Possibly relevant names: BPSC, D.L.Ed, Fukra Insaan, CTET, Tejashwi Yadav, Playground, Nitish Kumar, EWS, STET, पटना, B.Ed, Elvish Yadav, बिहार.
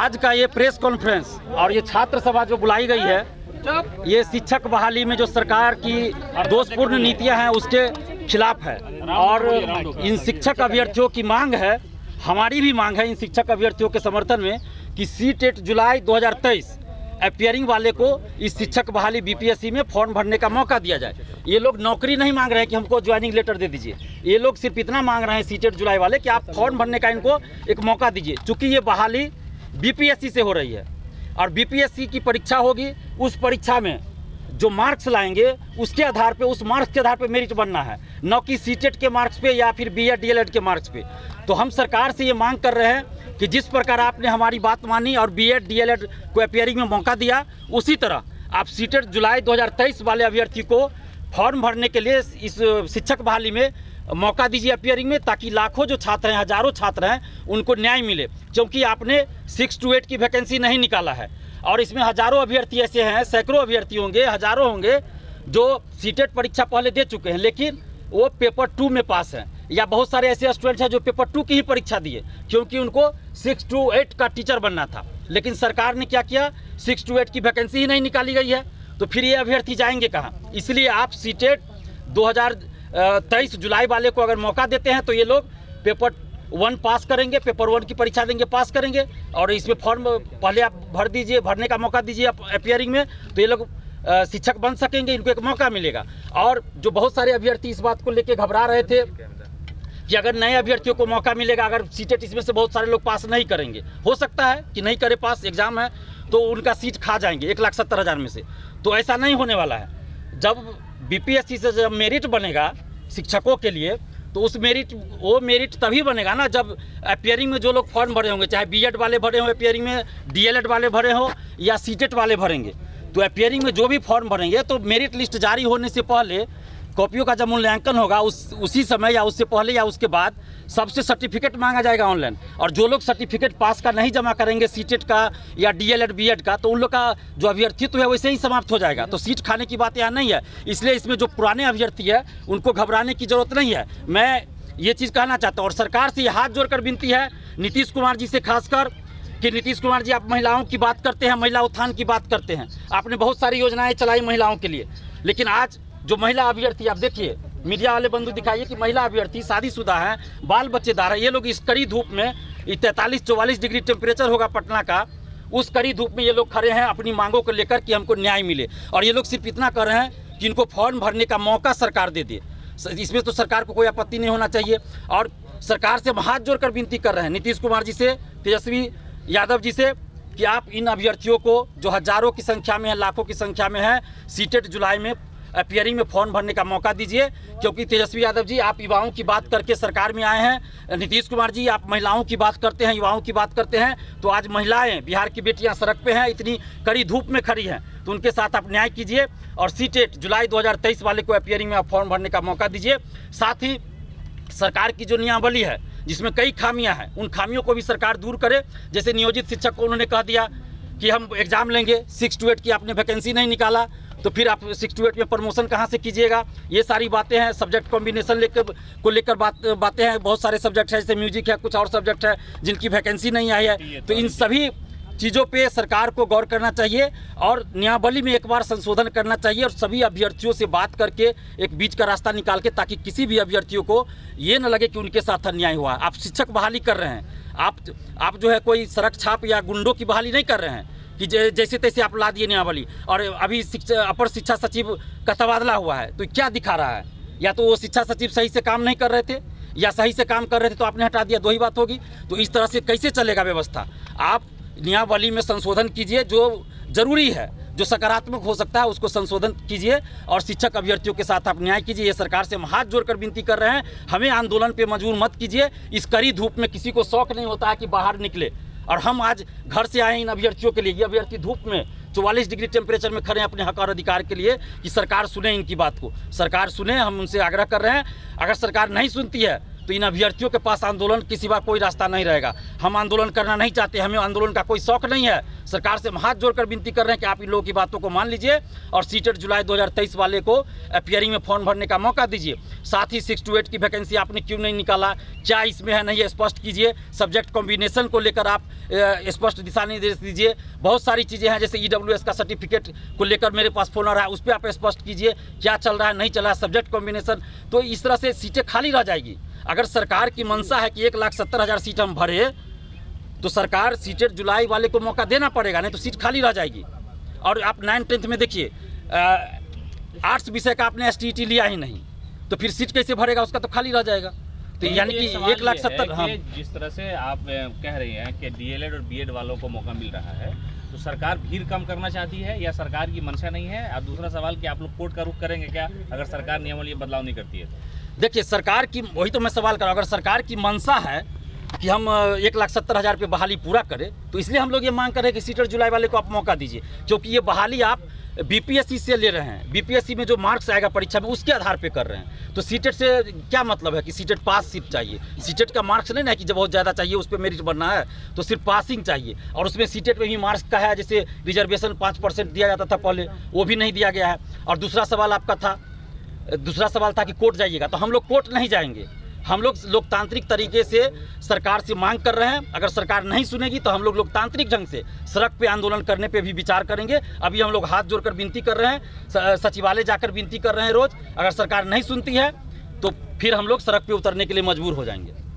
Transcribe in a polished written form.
आज का ये प्रेस कॉन्फ्रेंस और ये छात्र सभा जो बुलाई गई है, ये शिक्षक बहाली में जो सरकार की दोषपूर्ण नीतियां हैं उसके खिलाफ है। और इन शिक्षक अभ्यर्थियों की मांग है, हमारी भी मांग है इन शिक्षक अभ्यर्थियों के समर्थन में कि सीटेट जुलाई 2023 अपियरिंग वाले को इस शिक्षक बहाली बीपीएससी में फॉर्म भरने का मौका दिया जाए। ये लोग नौकरी नहीं मांग रहे हैं कि हमको ज्वाइनिंग लेटर दे दीजिए, ये लोग सिर्फ इतना मांग रहे हैं सीटेट जुलाई वाले कि आप फॉर्म भरने का इनको एक मौका दीजिए। चूँकि ये बहाली बीपीएससी से हो रही है और बीपीएससी की परीक्षा होगी, उस परीक्षा में जो मार्क्स लाएंगे उसके आधार पे, उस मार्क्स के आधार पे मेरिट बनना है, न कि सीटेट के मार्क्स पे या फिर बीएड डीएलएड के मार्क्स पे। तो हम सरकार से ये मांग कर रहे हैं कि जिस प्रकार आपने हमारी बात मानी और बीएड डीएलएड को अपियरिंग में मौका दिया, उसी तरह आप सीटेट जुलाई 2023 वाले अभ्यर्थी को फॉर्म भरने के लिए इस शिक्षक बहाली में मौका दीजिए अपियरिंग में, ताकि लाखों जो छात्र हैं, हजारों छात्र हैं, उनको न्याय मिले। क्योंकि आपने 6 to 8 की वैकेंसी नहीं निकाला है और इसमें हजारों अभ्यर्थी ऐसे हैं, सैकड़ों अभ्यर्थी होंगे, हजारों होंगे जो सीटेट परीक्षा पहले दे चुके हैं लेकिन वो पेपर 2 में पास हैं, या बहुत सारे ऐसे स्टूडेंट्स हैं जो पेपर 2 की ही परीक्षा दिए क्योंकि उनको 6 to 8 का टीचर बनना था। लेकिन सरकार ने क्या किया, 6 to 8 की वैकेंसी ही नहीं निकाली गई है, तो फिर ये अभ्यर्थी जाएंगे कहाँ? इसलिए आप सीटेट 2023 जुलाई वाले को अगर मौका देते हैं तो ये लोग पेपर 1 पास करेंगे, पेपर 1 की परीक्षा देंगे, पास करेंगे और इसमें फॉर्म पहले आप भर दीजिए, भरने का मौका दीजिए आप अपियरिंग में, तो ये लोग शिक्षक बन सकेंगे, इनको एक मौका मिलेगा। और जो बहुत सारे अभ्यर्थी इस बात को लेके घबरा रहे थे कि अगर नए अभ्यर्थियों को मौका मिलेगा, अगर सीटेट इसमें से बहुत सारे लोग पास नहीं करेंगे, हो सकता है कि नहीं करे पास, एग्जाम है, तो उनका सीट खा जाएंगे 1,70,000 में से, तो ऐसा नहीं होने वाला है। जब बीपीएससी से जब मेरिट बनेगा शिक्षकों के लिए, तो उस मेरिट, वो मेरिट तभी बनेगा ना जब अपियरिंग में जो लोग फॉर्म भरे होंगे, चाहे बीएड वाले भरे हों अपियरिंग में, डीएलएड वाले भरे हों या सीटेट वाले भरेंगे, तो अपियरिंग में जो भी फॉर्म भरेंगे तो मेरिट लिस्ट जारी होने से पहले कॉपियों का जब मूल्यांकन होगा उसी समय या उससे पहले या उसके बाद सबसे सर्टिफिकेट मांगा जाएगा ऑनलाइन। और जो लोग सर्टिफिकेट पास का नहीं जमा करेंगे सीटेट का या डीएलएड बीएड का, तो उन लोग का जो अभ्यर्थित्व है वैसे ही समाप्त हो जाएगा। तो सीट खाने की बात यहाँ नहीं है, इसलिए इसमें जो पुराने अभ्यर्थी है उनको घबराने की जरूरत नहीं है, मैं ये चीज़ कहना चाहता हूँ। और सरकार से हाथ जोड़ कर विनती है नीतीश कुमार जी से खासकर कि नीतीश कुमार जी, आप महिलाओं की बात करते हैं, महिला उत्थान की बात करते हैं, आपने बहुत सारी योजनाएँ चलाई महिलाओं के लिए, लेकिन आज जो महिला अभ्यर्थी, आप देखिए मीडिया वाले बंधु दिखाइए कि महिला अभ्यर्थी शादीशुदा है, बाल बच्चेदार है, ये लोग इस कड़ी धूप में 43-44 डिग्री टेम्परेचर होगा पटना का, उस कड़ी धूप में ये लोग खड़े हैं अपनी मांगों को लेकर कि हमको न्याय मिले। और ये लोग सिर्फ इतना कर रहे हैं कि इनको फॉर्म भरने का मौका सरकार दे दे, इसमें तो सरकार को कोई आपत्ति नहीं होना चाहिए। और सरकार से हाथ जोड़कर विनती कर रहे हैं नीतीश कुमार जी से, तेजस्वी यादव जी से, कि आप इन अभ्यर्थियों को जो हजारों की संख्या में है, लाखों की संख्या में है, सीटेट जुलाई में अपियरिंग में फॉर्म भरने का मौका दीजिए। क्योंकि तेजस्वी यादव जी, आप युवाओं की बात करके सरकार में आए हैं, नीतीश कुमार जी आप महिलाओं की बात करते हैं, युवाओं की बात करते हैं, तो आज महिलाएं, बिहार की बेटियां सड़क पे हैं, इतनी कड़ी धूप में खड़ी हैं, तो उनके साथ आप न्याय कीजिए और सीटेट जुलाई 2023 वाले को अपियरिंग में आप फॉर्म भरने का मौका दीजिए। साथ ही सरकार की जो नियमावली है जिसमें कई खामियाँ हैं, उन खामियों को भी सरकार दूर करे। जैसे नियोजित शिक्षक को उन्होंने कह दिया कि हम एग्ज़ाम लेंगे, 6 to 8 की आपने वैकेंसी नहीं निकाला, तो फिर आप 6 to 8 में प्रमोशन कहाँ से कीजिएगा? ये सारी बातें हैं, सब्जेक्ट कॉम्बिनेशन लेकर बातें हैं, बहुत सारे सब्जेक्ट हैं, जैसे म्यूजिक है, कुछ और सब्जेक्ट है जिनकी वैकेंसी नहीं आई है, तो इन सभी चीज़ों पे सरकार को गौर करना चाहिए और नियमावली में एक बार संशोधन करना चाहिए और सभी अभ्यर्थियों से बात करके एक बीच का रास्ता निकाल के, ताकि किसी भी अभ्यर्थियों को ये न लगे कि उनके साथ अन्याय हुआ। आप शिक्षक बहाली कर रहे हैं, आप जो है कोई सड़क छाप या गुंडों की बहाली नहीं कर रहे हैं कि जैसे तैसे आप ला दिए नियमावली। और अभी अपर शिक्षा सचिव का तबादला हुआ है, तो क्या दिखा रहा है? या तो वो शिक्षा सचिव सही से काम नहीं कर रहे थे या सही से काम कर रहे थे तो आपने हटा दिया, दो ही बात होगी। तो इस तरह से कैसे चलेगा व्यवस्था? आप नियमावली में संशोधन कीजिए, जो जरूरी है, जो सकारात्मक हो सकता है उसको संशोधन कीजिए और शिक्षक अभ्यर्थियों के साथ आप न्याय कीजिए। ये सरकार से हम हाथ जोड़कर विनती कर रहे हैं, हमें आंदोलन पे मजबूर मत कीजिए। इस कड़ी धूप में किसी को शौक नहीं होता है कि बाहर निकले, और हम आज घर से आए इन अभ्यर्थियों के लिए, ये अभ्यर्थी धूप में 44 डिग्री टेम्परेचर में खड़े हैं अपने हक और अधिकार के लिए, कि सरकार सुने इनकी बात को, सरकार सुने, हम उनसे आग्रह कर रहे हैं। अगर सरकार नहीं सुनती है तो इन अभ्यर्थियों के पास आंदोलन के सिवा कोई रास्ता नहीं रहेगा। हम आंदोलन करना नहीं चाहते, हमें आंदोलन का कोई शौक नहीं है। सरकार से हाथ जोड़कर विनती कर रहे हैं कि आप इन लोगों की बातों को मान लीजिए और सीटेट जुलाई 2023 वाले को अपियरिंग में फॉर्म भरने का मौका दीजिए। साथ ही 6 to 8 की वैकेंसी आपने क्यों नहीं निकाला, क्या इसमें है नहीं है स्पष्ट कीजिए। सब्जेक्ट कॉम्बिनेशन को लेकर आप स्पष्ट दिशा निर्देश दीजिए। बहुत सारी चीज़ें हैं, जैसे EWS का सर्टिफिकेट को लेकर मेरे पास फोन आ रहा है, उस पर आप स्पष्ट कीजिए क्या चल रहा है नहीं चल रहा है, सब्जेक्ट कॉम्बिनेशन। तो इस तरह से सीटें खाली रह जाएगी। अगर सरकार की मंशा है कि 1,70,000 सीट हम भरे तो सरकार सीटेट जुलाई वाले को मौका देना पड़ेगा, नहीं तो सीट खाली रह जाएगी। और आप 9th-10th में देखिए, आर्ट्स विषय का आपने STET लिया ही नहीं तो फिर सीट कैसे भरेगा, उसका तो खाली रह जाएगा। तो यानी कि 1,70,000 हाँ। जिस तरह से आप कह रही हैं कि DL.Ed और B.Ed वालों को मौका मिल रहा है, तो सरकार भीड़ कम करना चाहती है या सरकार की मंशा नहीं है? और दूसरा सवाल कि आप लोग कोर्ट का रुख करेंगे क्या अगर सरकार नियमावली में बदलाव नहीं करती है? देखिए सरकार की, वही तो मैं सवाल कर रहा हूँ, अगर सरकार की मंशा है कि हम 1,70,000 पे बहाली पूरा करें तो इसलिए हम लोग ये मांग कर रहे हैं कि सीटेट जुलाई वाले को आप मौका दीजिए, क्योंकि ये बहाली आप BPSC से ले रहे हैं। BPSC में जो मार्क्स आएगा परीक्षा में उसके आधार पे कर रहे हैं। तो सीटेट से क्या मतलब है कि सीटेट पास सीट चाहिए, सीटेट का मार्क्स नहीं ना कि जब बहुत ज़्यादा चाहिए उस पर मेरिट बनना है, तो सिर्फ पासिंग चाहिए। और उसमें सीटेट में भी मार्क्स का है, जैसे रिजर्वेशन 5% दिया जाता था पहले, वो भी नहीं दिया गया है। और दूसरा सवाल था कि कोर्ट जाइएगा, तो हम लोग कोर्ट नहीं जाएंगे। हम लोग लोकतांत्रिक तरीके से सरकार से मांग कर रहे हैं। अगर सरकार नहीं सुनेगी तो हम लोग लोकतांत्रिक ढंग से सड़क पे आंदोलन करने पे भी विचार करेंगे। अभी हम लोग हाथ जोड़कर विनती कर रहे हैं, सचिवालय जाकर विनती कर रहे हैं रोज। अगर सरकार नहीं सुनती है तो फिर हम लोग सड़क पे उतरने के लिए मजबूर हो जाएंगे।